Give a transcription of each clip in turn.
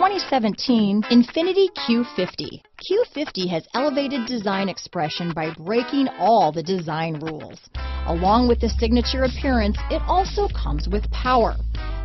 2017 Infiniti Q50. Q50 has elevated design expression by breaking all the design rules. Along with the signature appearance, it also comes with power.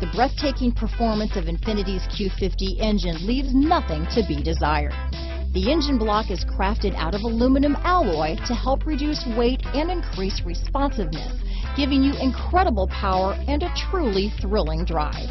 The breathtaking performance of Infiniti's Q50 engine leaves nothing to be desired. The engine block is crafted out of aluminum alloy to help reduce weight and increase responsiveness, giving you incredible power and a truly thrilling drive.